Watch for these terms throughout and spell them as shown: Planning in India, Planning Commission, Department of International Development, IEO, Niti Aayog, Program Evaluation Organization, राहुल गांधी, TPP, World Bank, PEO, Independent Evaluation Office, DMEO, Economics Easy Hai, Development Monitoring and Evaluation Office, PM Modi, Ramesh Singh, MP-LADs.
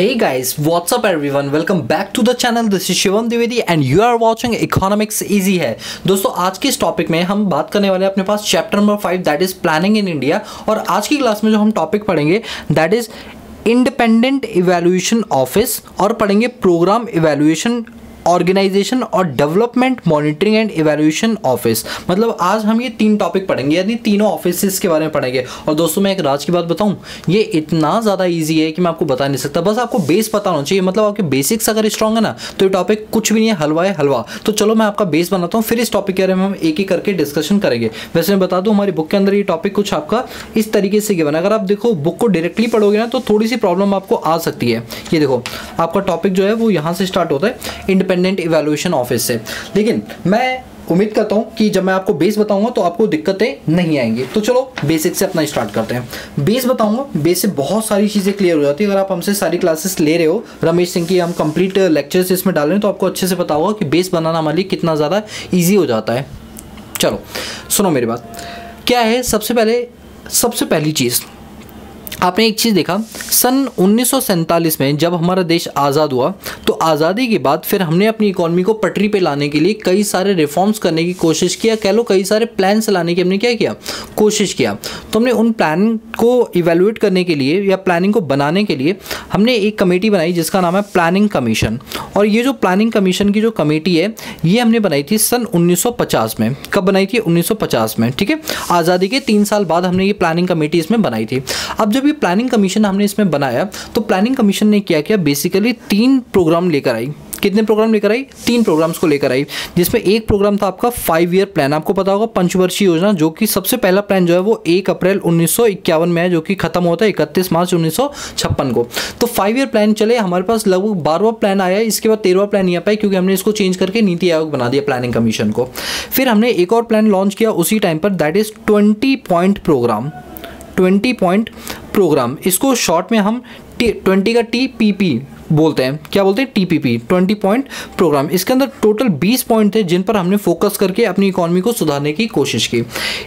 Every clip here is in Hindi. Hey guys, what's up everyone? Welcome back to the channel. This is Shivam Dwivedi and you are watching Economics Easy है। दोस्तों आज के इस टॉपिक में हम बात करने वाले हैं अपने पास chapter number 5 that is planning in India और आज की क्लास में जो हम टॉपिक पढ़ेंगे that is independent evaluation office और पढ़ेंगे प्रोग्राम इवैल्यूएशन ऑर्गेनाइजेशन और development monitoring and evaluation office. मतलब आज हम ये तीन टॉपिक पढ़ेंगे यानी तीनों ऑफिसेस के बारे में पढ़ेंगे। और दोस्तों मैं एक राज की बात बताऊं, ये इतना ज़्यादा इजी है कि मैं आपको बता नहीं सकता, बस आपको बेस पता होना चाहिए। मतलब आपके बेसिक्स अगर स्ट्रांग है ना तो ये टॉपिक कुछ भी नहीं है, हलवा है हलवा। तो चलो मैं आपका बेस बनाता हूँ, फिर इस टॉपिक के बारे में हम एक ही करके डिस्कशन करेंगे। वैसे मैं बता दूँ हमारी बुक के अंदर ये टॉपिक कुछ आपका इस तरीके से गिवन है, अगर आप देखो बुक को डायरेक्टली पढ़ोगे ना तो थोड़ी सी प्रॉब्लम आपको आ सकती है। ये देखो आपका टॉपिक जो है वो यहाँ से स्टार्ट होता है इंडिपेंडेंट इवैल्यूएशन ऑफिस से, लेकिन मैं उम्मीद करता हूं कि जब मैं आपको बेस बताऊंगा तो आपको दिक्कतें नहीं आएंगी। तो चलो बेसिक से अपना स्टार्ट करते हैं। बेस बताऊंगा, बेस से बहुत सारी चीज़ें क्लियर हो जाती है। अगर आप हमसे सारी क्लासेस ले रहे हो, रमेश सिंह की हम कंप्लीट लेक्चर्स इसमें डाल रहे हैं, तो आपको अच्छे से पता होगा कि बेस बनाना हमारे लिए कितना ज़्यादा ईजी हो जाता है। चलो सुनो मेरी बात क्या है। सबसे पहली चीज़ आपने एक चीज़ देखा, सन 1947 में जब हमारा देश आज़ाद हुआ तो आज़ादी के बाद फिर हमने अपनी इकोनॉमी को पटरी पे लाने के लिए कई सारे रिफॉर्म्स करने की कोशिश किया, कह लो कई सारे प्लान्स लाने की हमने क्या किया कोशिश किया। तो हमने उन प्लान को इवेलुएट करने के लिए या प्लानिंग को बनाने के लिए हमने एक कमेटी बनाई जिसका नाम है प्लानिंग कमीशन। और ये जो प्लानिंग कमीशन की जो कमेटी है ये हमने बनाई थी सन 1950 में। कब बनाई थी? 1950 में, ठीक है। आज़ादी के 3 साल बाद हमने ये प्लानिंग कमेटी इसमें बनाई थी। अब जब प्लानिंग कमीशन हमने इसमें बनाया तो प्लानिंग कमीशन ने क्या किया, बेसिकली 3 प्रोग्राम लेकर आई। कितने प्रोग्राम लेकर आई? 3 प्रोग्राम्स को लेकर आई, जिसमें एक प्रोग्राम था आपका 5 ईयर प्लान। आपको पता होगा पंचवर्षीय योजना, जो कि सबसे पहला प्लान जो है वो 1 अप्रैल 1951 में है, जो कि खत्म होता है 31 मार्च 1956 को। तो 5 ईयर प्लान चले, हमारे पास लगभग 12वां प्लान आया, इसके बाद 13वां प्लान नहीं आ पाया क्योंकि हमने इसको चेंज करके नीति आयोग बना दिया प्लानिंग कमीशन को। फिर हमने एक और प्लान लॉन्च किया उसी टाइम पर, दैट इज 20 पॉइंट प्रोग्राम। इसको शॉर्ट में हम 20 का TPP बोलते हैं। क्या बोलते हैं? TPP, 20 point program. इसके अंदर टोटल 20 पॉइंट थे जिन पर हमने फोकस करके अपनी इकोनॉमी को सुधारने की कोशिश की।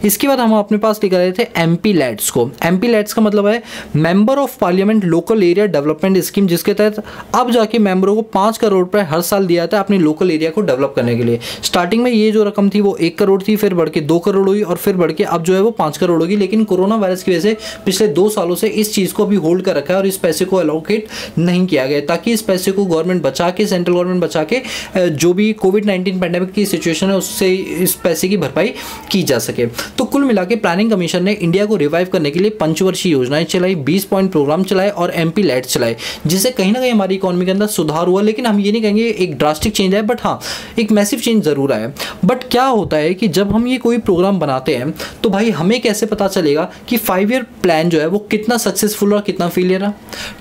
इसके बाद हम अपने पास लेकर आए थे MP-LADs को। MP-LADs का मतलब है member of parliament local area development scheme, जिसके तहत अब जाके मेंबरों को 5 करोड़ रुपये हर साल दिया जाता है अपने लोकल एरिया को डेवलप करने के लिए। स्टार्टिंग में ये जो रकम थी वो 1 करोड़ थी, फिर बढ़ के 2 करोड़ हुई और फिर बढ़ के अब जो है वो 5 करोड़ होगी। लेकिन कोरोना वायरस की वजह से पिछले 2 सालों से इस चीज़ को अभी होल्ड कर रखा है और इस पैसे को एलोकेट नहीं किया गया, ताकि इस पैसे को गवर्नमेंट बचा के, सेंट्रल गवर्नमेंट बचा के, जो भी कोविड-19 पैंडेमिक की सिचुएशन है उससे इस पैसे की भरपाई की जा सके। तो कुल मिला के प्लानिंग कमीशन ने इंडिया को रिवाइव करने के लिए पंचवर्षीय योजनाएं चलाई, 20 पॉइंट प्रोग्राम चलाए और MP-LADs चलाए, जिससे कहीं ना कहीं हमारी इकोनॉमी के अंदर सुधार हुआ। लेकिन हम ये नहीं कहेंगे एक ड्रास्टिक चेंज है, बट हाँ एक मैसिव चेंज जरूर आया। बट क्या होता है कि जब हम ये कोई प्रोग्राम बनाते हैं तो भाई हमें कैसे पता चलेगा कि 5 ईयर प्लान जो है वो कितना सक्सेसफुल और कितना फेलियर रहा,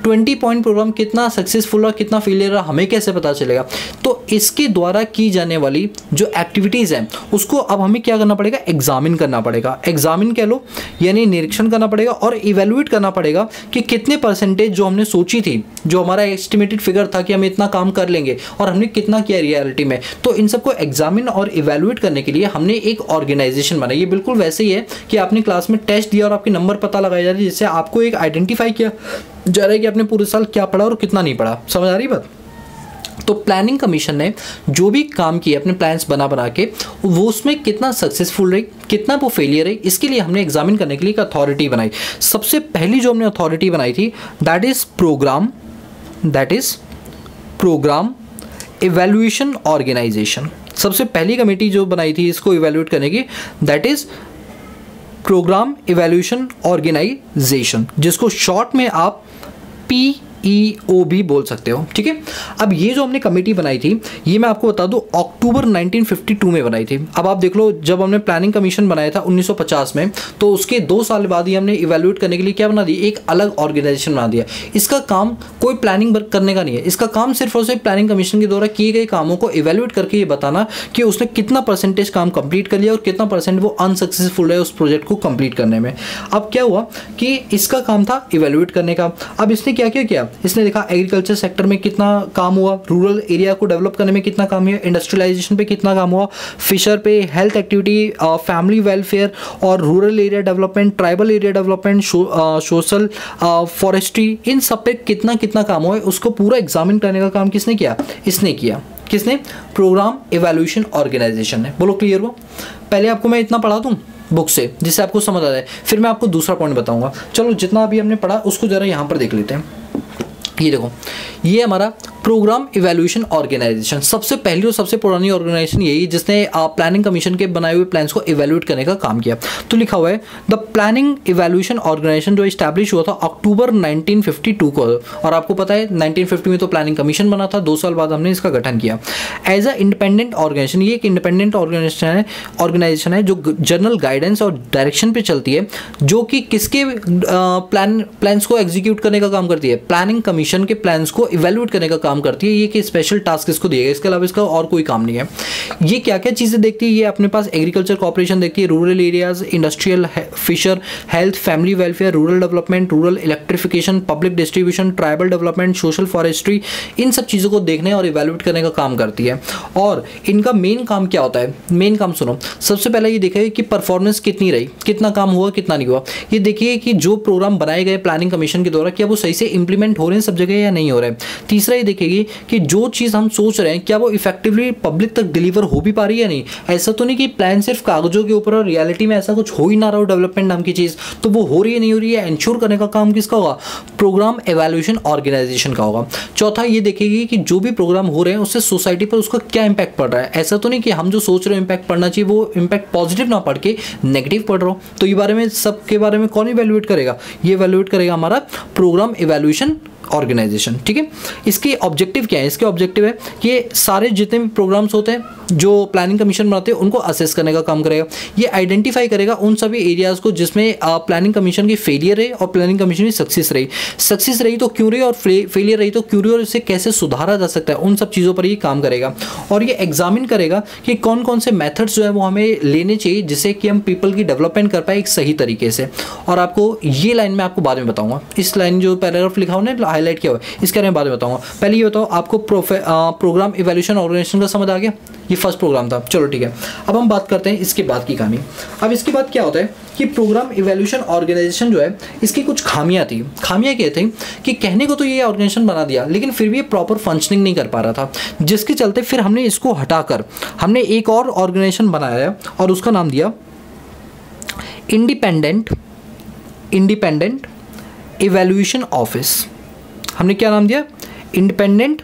20 पॉइंट प्रोग्राम कितना सक्सेसफुल और कितना फेलियर रहा, हमें कैसे पता चलेगा? तो इसके द्वारा की जाने वाली जो एक्टिविटीज़ हैं उसको अब हमें क्या करना पड़ेगा, एग्जामिन करना पड़ेगा। एग्जामिन कह लो यानी निरीक्षण करना पड़ेगा और इवेलुएट करना पड़ेगा कि कितने परसेंटेज जो हमने सोची थी, जो हमारा एस्टिमेटेड फिगर था कि हम इतना काम कर लेंगे, और हमने कितना किया रियलिटी में। तो इन सबको एग्जामिन और इवेलुएट करने के लिए हमने एक ऑर्गेनाइजेशन बनाई। ये बिल्कुल वैसे ही है कि आपने क्लास में टेस्ट दिया और आपके नंबर पता लगाए जा रहे हैं, जिससे आपको एक आइडेंटिफाई किया जा रहा है कि आपने पूरे साल क्या पढ़ा और कितना नहीं पढ़ा। समझ आ रही बात? तो प्लानिंग कमीशन ने जो भी काम किया अपने प्लान्स बना के, वो उसमें कितना सक्सेसफुल रही, कितना वो फेलियर रही, इसके लिए हमने एग्जामिन करने के लिए एक अथॉरिटी बनाई। सबसे पहली जो हमने अथॉरिटी बनाई थी that is program evaluation organisation. सबसे पहली कमेटी जो बनाई थी इसको इवैल्यूएट करने की, that is program evaluation organisation, जिसको शॉर्ट में आप PEO भी बोल सकते हो, ठीक है। अब ये जो हमने कमेटी बनाई थी ये मैं आपको बता दूं अक्टूबर 1952 में बनाई थी। अब आप देख लो जब हमने प्लानिंग कमीशन बनाया था 1950 में, तो उसके 2 साल बाद ही हमने इवैल्यूएट करने के लिए क्या बना दी, एक अलग ऑर्गेनाइजेशन बना दिया। इसका काम कोई प्लानिंग करने का नहीं है, इसका काम सिर्फ और सिर्फ प्लानिंग कमीशन के द्वारा किए गए कामों को इवैल्यूएट करके ये बताना कि उसने कितना परसेंटेज काम कंप्लीट कर लिया और कितना परसेंट वो अनसक्सेसफुल है उस प्रोजेक्ट को कंप्लीट करने में। अब क्या हुआ कि इसका काम था इवैल्यूएट करने का। अब इसने क्या क्या किया, इसने देखा एग्रीकल्चर सेक्टर में कितना काम हुआ, रूरल एरिया को डेवलप करने में कितना काम हुआ, इंडस्ट्रियलाइजेशन पे कितना काम हुआ, फिशर पे, हेल्थ एक्टिविटी, फैमिली वेलफेयर और rural area development, tribal area development, social, forestry, इन सब पे कितना कितना काम हुआ है उसको पूरा एग्जामिन करने का काम किसने किया? इसने किया। किसने? प्रोग्राम इवैल्यूएशन ऑर्गेनाइजेशन ने। बोलो क्लियर हुआ? पहले आपको मैं इतना पढ़ा दूँ बुक से जिससे आपको समझ आ जाए, फिर मैं आपको दूसरा पॉइंट बताऊंगा। चलो जितना अभी हमने पढ़ा उसको ज़रा यहाँ पर देख लेते हैं। ये देखो, ये हमारा प्रोग्राम इवैल्यूएशन ऑर्गेनाइजेशन सबसे पहली और सबसे पुरानी ऑर्गेनाइजेशन यही, जिसने प्लानिंग कमीशन के बनाए हुए प्लान्स को इवैल्यूएट करने का काम किया। तो लिखा हुआ है द प्लानिंग इवैल्यूएशन ऑर्गेनाइजेशन जो इस्टेब्लिश हुआ था अक्टूबर 1952 को, और आपको पता है 1950 में तो प्लानिंग कमीशन बना था, 2 साल बाद हमने इसका गठन किया एज अ इंडिपेंडेंट ऑर्गेनाइजेशन। ये एक इंडिपेंडेंट ऑर्गेनाइजेशन है जो जनरल गाइडेंस और डायरेक्शन पर चलती है, जो कि किसके प्लान्स को एग्जीक्यूट करने का काम करती है? प्लानिंग कमीशन के प्लान्स को इवैल्यूएट करने का काम करती है। ये कि स्पेशल टास्क इसको दिया गया, इसके अलावा इसका और कोई काम नहीं है। ये क्या क्या चीजें देखती है? ये अपने पास एग्रीकल्चर कॉर्पोरेशन देखती है, rural areas, industrial, fisher, health, family welfare, rural development, rural electrification, public distribution, tribal development, social forestry, इन सब चीज़ों को देखने और इवैल्यूएट करने का काम करती है। और इनका मेन काम क्या होता है? मेन काम सुनो, सबसे पहले ये देखिए कि परफॉर्मेंस कितनी रही, कितना काम हुआ, कितना नहीं हुआ। ये देखिए कि जो प्रोग्राम बनाए गए प्लानिंग कमीशन के द्वारा क्या वो सही से इंप्लीमेंट हो रहे हैं सब जगह या नहीं हो रहे हैं। तीसरा ये देखेगी कि जो चीज़ हम सोच रहे हैं क्या वो इफेक्टिवली पब्लिक तक डिलीवर हो भी पा रही है या नहीं। ऐसा तो नहीं कि प्लान सिर्फ कागजों के ऊपर और रियलिटी में ऐसा कुछ हो ही ना रहा हो, डेवलपमेंट नाम की चीज़ तो वो हो रही है नहीं हो रही है। इंश्योर करने का काम किसका होगा? प्रोग्राम इवैल्यूएशन ऑर्गेनाइजेशन का होगा। चौथा ये देखेगी कि जो भी प्रोग्राम हो रहे हैं उससे सोसाइटी पर उसका क्या इंपैक्ट पड़ रहा है। ऐसा तो नहीं कि हम जो सोच रहे हो इंपैक्ट पड़ना चाहिए वो इंपैक्ट पॉजिटिव ना पड़ के नेगेटिव पड़ रहा हो। तो ये बारे में सब के बारे में कौन इवैल्यूएट करेगा? ये इवैल्यूएट करेगा हमारा प्रोग्राम इवैल्यूएशन ऑर्गेनाइजेशन। ठीक है, इसके ऑब्जेक्टिव क्या है? इसके ऑब्जेक्टिव है कि सारे जितने भी प्रोग्राम्स होते हैं जो प्लानिंग कमीशन बनाते हैं उनको असेस करने का काम करेगा। ये आइडेंटिफाई करेगा उन सभी एरियाज़ को जिसमें प्लानिंग कमीशन की फेलियर रही और प्लानिंग कमीशन की सक्सेस रही। सक्सेस रही तो क्यों रही और फेलियर रही तो क्यों रही और इसे कैसे सुधारा जा सकता है, उन सब चीज़ों पर ये काम करेगा। और ये एग्जामिन करेगा कि कौन कौन से मैथड्स जो है वो हमें लेने चाहिए जिससे कि हम पीपल की डेवलपमेंट कर पाए एक सही तरीके से। और आपको ये लाइन मैं आपको बाद में बताऊँगा, इस लाइन जो पैराग्राफ लिखा हुआ ना हाईलाइट किया हुआ इसके बारे में बाद में बताऊँगा। पहले ये बताओ आपको प्रोग्राम इवैल्यूएशन ऑर्गेनाइजेशन का समझ आ गया? ये फर्स्ट प्रोग्राम था। चलो ठीक है, अब हम बात करते हैं इसके बाद की खामी। अब इसके बाद क्या होता है कि प्रोग्राम इवैल्यूएशन ऑर्गेनाइजेशन जो है इसकी कुछ खामियां थी। खामियां क्या थी कि कहने को तो ये ऑर्गेनाइजेशन बना दिया लेकिन फिर भी ये प्रॉपर फंक्शनिंग नहीं कर पा रहा था, जिसके चलते फिर हमने इसको हटाकर हमने एक और ऑर्गेनाइजेशन बनाया और उसका नाम दिया इंडिपेंडेंट इवैल्यूएशन ऑफिस। हमने क्या नाम दिया? इंडिपेंडेंट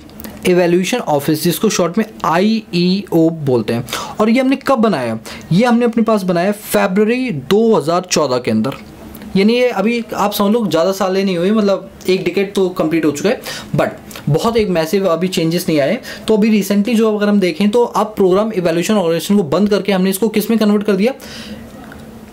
इवैल्यूएशन ऑफिस, जिसको शॉर्ट में IEO बोलते हैं। और ये हमने कब बनाया? ये हमने अपने पास बनाया फरवरी 2014 के अंदर, यानी ये अभी आप समझ लो ज़्यादा साल नहीं हुए, मतलब एक डिकेट तो कंप्लीट हो चुका है, बट बहुत एक मैसिव अभी चेंजेस नहीं आए। तो अभी रिसेंटली जो अगर हम देखें तो अब प्रोग्राम इवैल्यूएशन ऑर्गेनाइजेशन को बंद करके हमने इसको किस में कन्वर्ट कर दिया?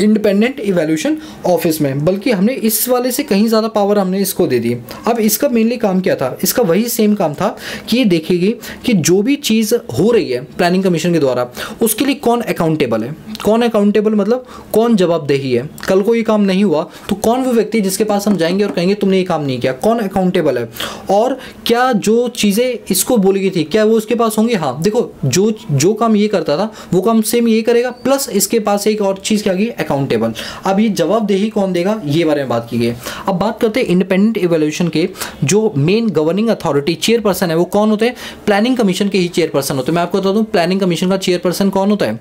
इंडिपेंडेंट इवैल्यूएशन ऑफिस में। बल्कि हमने इस वाले से कहीं ज़्यादा पावर हमने इसको दे दी। अब इसका मेनली काम क्या था? इसका वही सेम काम था कि ये देखेगी कि जो भी चीज़ हो रही है प्लानिंग कमीशन के द्वारा उसके लिए कौन अकाउंटेबल है। कौन अकाउंटेबल मतलब कौन जवाबदेही है, कल को ये काम नहीं हुआ तो कौन वो व्यक्ति जिसके पास हम जाएंगे और कहेंगे तुमने ये काम नहीं किया, कौन अकाउंटेबल है। और क्या जो चीज़ें इसको बोली गई थी क्या वो उसके पास होंगी? हाँ, देखो जो काम ये करता था वो काम सेम ये करेगा, प्लस इसके पास एक और चीज़ क्या गई? अकाउंटेबल। अब ये जवाबदेही कौन देगा, ये बारे में बात की गई। अब बात करते हैं इंडिपेंडेंट इवैल्यूएशन के जो मेन गवर्निंग अथॉरिटी चेयरपर्सन है वो कौन होते हैं? प्लानिंग कमीशन के ही चेयरपर्सन होते हैं। मैं आपको बता दूं प्लानिंग कमीशन का चेयरपर्सन कौन होता है?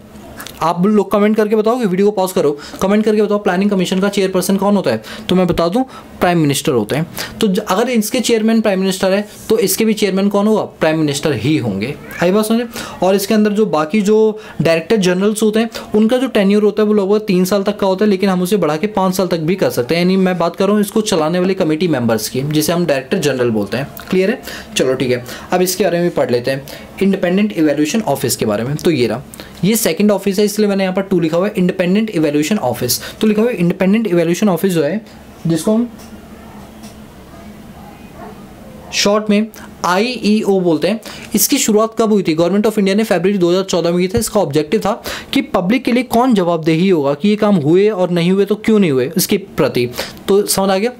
आप लोग कमेंट करके बताओगे, वीडियो को पॉज करो, कमेंट करके बताओ प्लानिंग कमीशन का चेयरपर्सन कौन होता है। तो मैं बता दूं प्राइम मिनिस्टर होते हैं। तो अगर इसके चेयरमैन प्राइम मिनिस्टर है तो इसके भी चेयरमैन कौन होगा? प्राइम मिनिस्टर ही होंगे। आई बात समझे। और इसके अंदर जो बाकी जो डायरेक्टर जनरल्स होते हैं उनका जो टेन्योर होता है वो लगभग 3 साल तक का होता है, लेकिन हम उसे बढ़ा के 5 साल तक भी कर सकते हैं। यानी मैं बात कर रहा हूँ इसको चलाने वाले कमेटी मेंबर्स की, जिसे हम डायरेक्टर जनरल बोलते हैं। क्लियर है? चलो ठीक है, अब इसके बारे में भी पढ़ लेते हैं इंडिपेंडेंट इवैल्यूएशन ऑफिस के बारे में। तो ये रहा, ये सेकंड ऑफिस है इसलिए मैंने यहाँ पर 2 लिखा हुआ है, इंडिपेंडेंट इवैल्यूएशन ऑफिस। तो लिखा हुआ है इंडिपेंडेंट इवैल्यूएशन ऑफिस जो है जिसको हम शॉर्ट में IEO बोलते हैं। इसकी शुरुआत कब हुई थी? गवर्नमेंट ऑफ इंडिया ने फरवरी 2014 में की था। इसका ऑब्जेक्टिव था कि पब्लिक के लिए कौन जवाबदेही होगा कि ये काम हुए और नहीं हुए तो क्यों नहीं हुए इसके प्रति। तो समझ आ गया।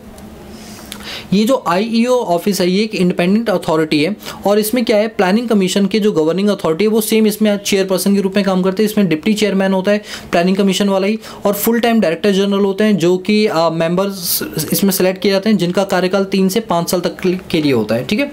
ये जो आईईओ ऑफिस है ये एक इंडिपेंडेंट अथॉरिटी है और इसमें क्या है, प्लानिंग कमीशन के जो गवर्निंग अथॉरिटी है वो सेम इसमें चेयरपर्सन के रूप में काम करते हैं। इसमें डिप्टी चेयरमैन होता है प्लानिंग कमीशन वाला ही, और फुल टाइम डायरेक्टर जनरल होते हैं जो कि मेंबर्स इसमें सेलेक्ट किए जाते हैं जिनका कार्यकाल 3 से 5 साल तक के लिए होता है। ठीक है,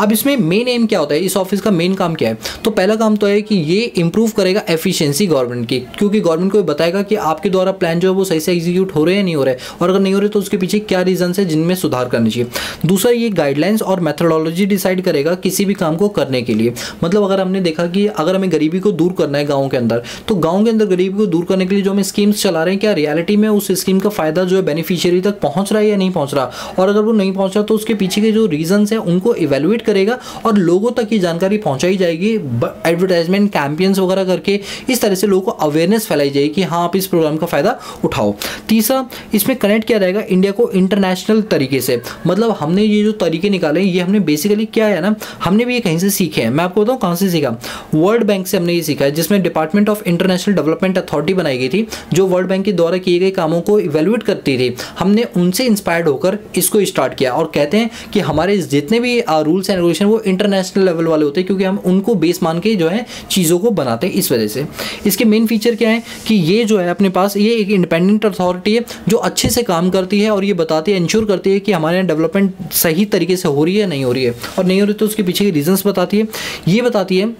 अब इसमें मेन एम क्या होता है, इस ऑफिस का मेन काम क्या है? तो पहला काम तो है कि ये इंप्रूव करेगा एफिशिएंसी गवर्नमेंट की, क्योंकि गवर्नमेंट को बताएगा कि आपके द्वारा प्लान जो है वो सही से एग्जीक्यूट हो रहे हैं नहीं हो रहे, और अगर नहीं हो रहे तो उसके पीछे क्या रीजंस है जिनमें सुधार करनी चाहिए। दूसरा, ये गाइडलाइंस और मेथडोलॉजी डिसाइड करेगा किसी भी काम को करने के लिए। मतलब अगर हमने देखा कि अगर हमें गरीबी को दूर करना है गाँव के अंदर, तो गाँव के अंदर गरीबी को दूर करने के लिए जो हम स्कीम्स चला रहे हैं क्या रियलिटी में उस स्कीम का फायदा जो है बेनिफिशियरी तक पहुँच रहा है या नहीं पहुँच रहा, और अगर वो नहीं पहुँच रहा तो उसके पीछे के जो रीजंस है उनको इवेल्युएट करेगा और लोगों तक ये जानकारी पहुँचाई जाएगी। एडवर्टाइजमेंट कैंपेन्स वगैरह करके इस तरह से लोगों को अवेयरनेस फैलाई जाएगी कि हाँ आप इस प्रोग्राम का फायदा उठाओ। तीसरा, इसमें कनेक्ट किया जाएगा इंडिया को इंटरनेशनल तरीके से। मतलब हमने ये जो तरीके निकाले ये हमने बेसिकली क्या है ना, हमने भी ये कहीं से सीखे हैं। मैं आपको बताऊँ कहाँ से सीखा, वर्ल्ड बैंक से हमने ये सीखा है, जिसमें department of international development authority बनाई गई थी जो वर्ल्ड बैंक के द्वारा किए गए कामों को इवेल्युएट करती थी। हमने उनसे इंस्पायर्ड होकर इसको स्टार्ट किया और कहते हैं कि हमारे जितने भी रूल्स एंड रेगुलेशन वो इंटरनेशनल लेवल वाले होते हैं क्योंकि हम उनको बेस मान के जो है चीज़ों को बनाते हैं। इस वजह से इसके मेन फीचर क्या है कि ये जो है अपने पास ये एक इंडिपेंडेंट अथॉरिटी है जो अच्छे से काम करती है और ये बताती है, इंश्योर करती है कि हमारे यहाँ डेवलपमेंट सही तरीके से हो रही है नहीं हो रही है, और नहीं हो रही तो उसके पीछे के रीजंस बताती है। ये बताती है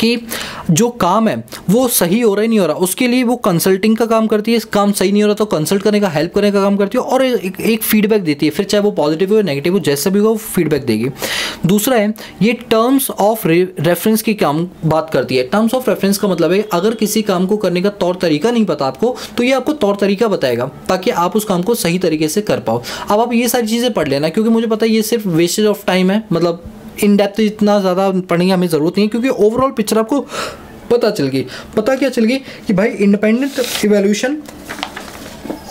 कि जो काम है वो सही हो रहा है नहीं हो रहा, उसके लिए वो कंसल्टिंग का काम करती है। इस काम सही नहीं हो रहा तो कंसल्ट करने का, हेल्प करने का काम करती है और एक फीडबैक देती है, फिर चाहे वो पॉजिटिव हो या नेगेटिव हो जैसा भी हो वो फीडबैक देगी। दूसरा है ये टर्म्स ऑफ रेफरेंस की काम बात करती है। टर्म्स ऑफ रेफरेंस का मतलब है अगर किसी काम को करने का तौर तरीका नहीं पता आपको तो ये आपको तौर तरीका बताएगा ताकि आप उस काम को सही तरीके से कर पाओ। अब आप ये सारी चीज़ें पढ़ लेना क्योंकि मुझे पता है ये सिर्फ वेस्टेज ऑफ टाइम है, मतलब इन डेप्थ इतना ज़्यादा पढ़ने की हमें ज़रूरत नहीं है क्योंकि ओवरऑल पिक्चर आपको पता चल गई। पता क्या चल गई कि भाई इंडिपेंडेंट इवैल्यूएशन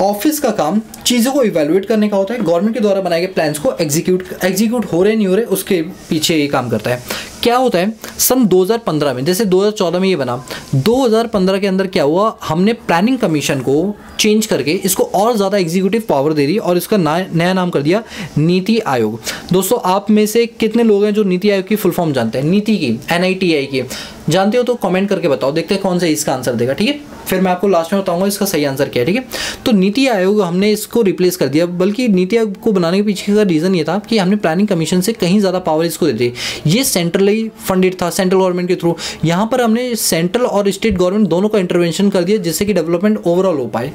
ऑफिस का काम चीज़ों को इवैल्यूएट करने का होता है, गवर्नमेंट के द्वारा बनाए गए प्लान्स को एग्जीक्यूट हो रहे नहीं हो रहे उसके पीछे ये काम करता है। क्या होता है सन 2015 में, जैसे 2014 में ये बना, 2015 के अंदर क्या हुआ, हमने प्लानिंग कमीशन को चेंज करके इसको और ज़्यादा एग्जीक्यूटिव पावर दे दी और इसका नया नाम कर दिया नीति आयोग। दोस्तों आप में से कितने लोग हैं जो नीति आयोग की फुल फॉर्म जानते हैं, नीति की NITI की जानते हो तो कमेंट करके बताओ, देखते हैं कौन सा इसका आंसर देगा। ठीक है, फिर मैं आपको लास्ट में बताऊंगा इसका सही आंसर क्या है। ठीक है, तो नीति आयोग हमने इसको रिप्लेस कर दिया, बल्कि नीति आयोग को बनाने के पीछे का रीज़न ये था कि हमने प्लानिंग कमीशन से कहीं ज़्यादा पावर इसको दे दी। ये सेंट्रली फंडेड था, सेंट्रल गवर्नमेंट के थ्रू, यहाँ पर हमने सेंट्रल और स्टेट गवर्नमेंट दोनों का इंटरवेंशन कर दिया जिससे कि डेवलपमेंट ओवरऑल हो पाए।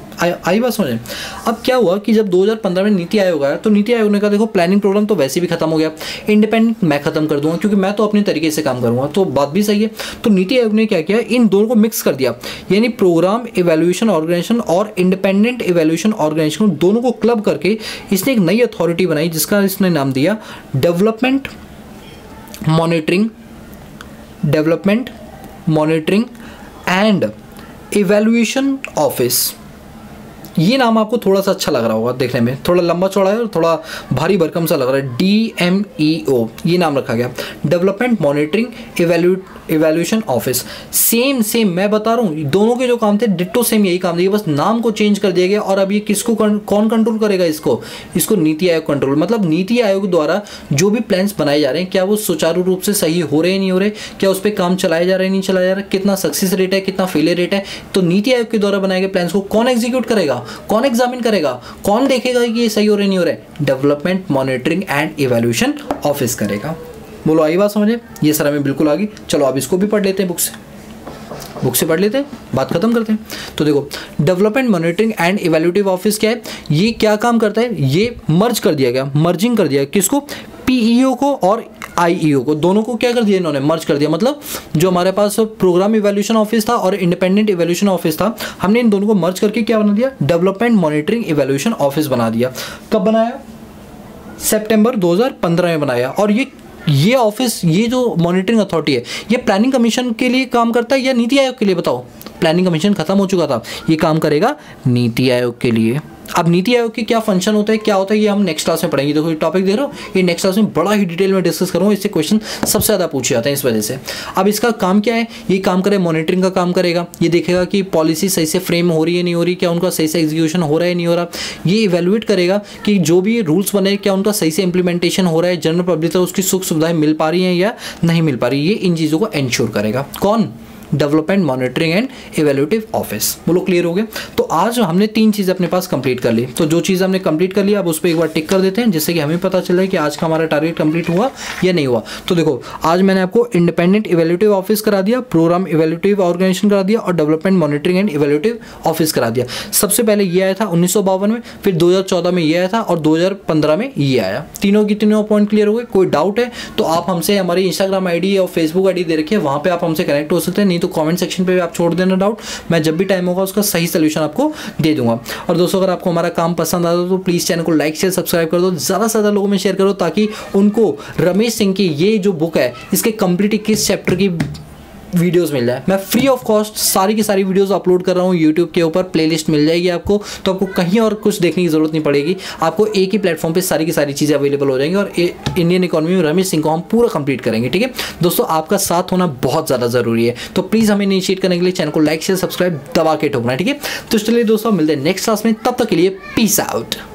आई बात समझ। अब क्या हुआ कि जब 2015 में नीति आयोग आया तो नीति आयोग ने कहा देखो प्लानिंग प्रोग्राम तो वैसे भी खत्म हो गया, इंडिपेंडेंट मैं खत्म कर दूंगा क्योंकि मैं तो अपने तरीके से काम करूँगा, तो बात भी सही है। तो नीति आयोग ने क्या किया, इन दोनों को मिक्स कर दिया, यानी प्रोग्राम इवैल्यूएशन ऑर्गेनाइजेशन और इंडिपेंडेंट इवैल्यूएशन ऑर्गेनाइजेशन दोनों को क्लब करके इसने एक नई अथॉरिटी बनाई जिसका इसने नाम दिया development monitoring and evaluation office. ये नाम आपको थोड़ा सा अच्छा लग रहा होगा देखने में, थोड़ा लंबा चौड़ा है और थोड़ा भारी भरकम सा लग रहा है, DMEO ये नाम रखा गया, development monitoring evaluation office. Same मैं बता रहा हूँ दोनों के जो काम थे डिट्टो सेम यही काम थे, बस नाम को चेंज कर दिया गया। और अब ये किसको कौन कंट्रोल करेगा, इसको नीति आयोग कंट्रोल। मतलब नीति आयोग द्वारा जो भी प्लान्स बनाए जा रहे हैं क्या वो सुचारू रूप से सही हो रहे हैं नहीं हो रहे, क्या उस पर काम चलाए जा रहे हैं नहीं चलाया जा रहा, कितना सक्सेस रेट है कितना फेलियर रेट है, तो नीति आयोग के द्वारा बनाए गए प्लान्स को कौन एग्जीक्यूट करेगा, कौन एग्जामिन करेगा, कौन देखेगा कि ये सही हो रहे नहीं हो रहे, development monitoring and evaluation office करेगा। बोलो आई बात समझे, ये सारा में बिल्कुल आ गई। चलो अब इसको भी पढ़ लेते हैं बुक से पढ़ लेते हैं, बात खत्म करते हैं। तो देखो development monitoring and evaluative office क्या है, ये क्या काम करता है, ये मर्ज कर दिया गया, मर्जिंग कर दिया किसको, PEO को और IEO को, दोनों को क्या कर दिया इन्होंने, मर्ज कर दिया। मतलब जो हमारे पास प्रोग्राम इवैल्यूएशन ऑफिस था और इंडिपेंडेंट इवैल्यूएशन ऑफिस था, हमने इन दोनों को मर्ज करके क्या बना दिया, डेवलपमेंट मॉनिटरिंग इवैल्यूएशन ऑफिस बना दिया। कब बनाया, सितंबर 2015 में बनाया। और ये ऑफिस, ये जो मॉनिटरिंग अथॉरिटी है ये प्लानिंग कमीशन के लिए काम करता है या नीति आयोग के लिए, बताओ। प्लानिंग कमीशन खत्म हो चुका था, ये काम करेगा नीति आयोग के लिए। अब नीति आयोग के क्या फंक्शन होता है, क्या होता है, ये हम नेक्स्ट क्लास में पढ़ेंगे। देखो ये टॉपिक दे रहा हूँ, ये नेक्स्ट क्लास में बड़ा ही डिटेल में डिस्कस करूँगा, इससे क्वेश्चन सबसे ज़्यादा पूछे जाते हैं इस वजह से। अब इसका काम क्या है, ये काम करे मॉनिटरिंग का काम करेगा, ये देखेगा कि पॉलिसी सही से फ्रेम हो रही है नहीं हो रही, क्या उनका सही से एग्जीक्यूशन हो रहा है नहीं हो रहा, ये इवेल्युएट करेगा कि जो भी रूल्स बने क्या उनका सही से इंप्लीमेंटेशन हो रहा है, जनरल पब्लिक को उसकी सुख सुविधाएं मिल पा रही हैं या नहीं मिल पा रही, ये इन चीज़ों को एंश्योर करेगा। कौन? Development monitoring and evaluative office. बोलो क्लियर हो गया? तो आज हमने तीन चीज़ अपने पास कंप्लीट कर ली। तो जो चीज़ हमने कंप्लीट कर ली अब उस पर एक बार टिक कर देते हैं जिससे कि हमें पता चल रहा है कि आज का हमारा टारगेट कंप्लीट हुआ या नहीं हुआ। तो देखो आज मैंने आपको इंडिपेंडेंट इवैल्यूएटिव ऑफिस करा दिया, प्रोग्राम इवैल्यूएटिव ऑर्गेनाइजेशन करा दिया और development monitoring and evaluative office करा दिया। सबसे पहले ये आया था 1952 में, फिर 2014 में ये आया था और 2015 में ये आया। तीनों की तीनों पॉइंट क्लियर हो गए। कोई डाउट है तो आप हमसे हमारी इंस्टाग्राम आईडी और फेसबुक आईडी दे रखिए, वहाँ पर आप हमसे कनेक्ट हो सकते हैं, नहीं तो कमेंट सेक्शन पे भी आप छोड़ देना डाउट, मैं जब भी टाइम होगा उसका सही सलूशन आपको दे दूंगा। और दोस्तों अगर आपको हमारा काम पसंद आता हो तो प्लीज़ चैनल को लाइक शेयर सब्सक्राइब कर दो, ज़्यादा से ज़्यादा लोगों में शेयर करो ताकि उनको रमेश सिंह की ये जो बुक है इसके कंप्लीट 21 चैप्टर की वीडियोस मिल जाए। मैं फ्री ऑफ कॉस्ट सारी की सारी वीडियोस अपलोड कर रहा हूँ यूट्यूब के ऊपर, प्लेलिस्ट मिल जाएगी आपको, तो आपको कहीं और कुछ देखने की जरूरत नहीं पड़ेगी, आपको एक ही प्लेटफॉर्म पे सारी की सारी चीज़ें अवेलेबल हो जाएंगी और इंडियन इकोनॉमी में रमेश सिंह को हम पूरा कंप्लीट करेंगे। ठीक है दोस्तों, आपका साथ होना बहुत ज़्यादा ज़रूरी है, तो प्लीज़ हमें इनिशिएट करने के लिए चैनल को लाइक शेयर सब्सक्राइब दबा के ठोकना। ठीक है तो चलिए दोस्तों मिलते हैं नेक्स्ट क्लास में, तब तक के लिए पीस आउट।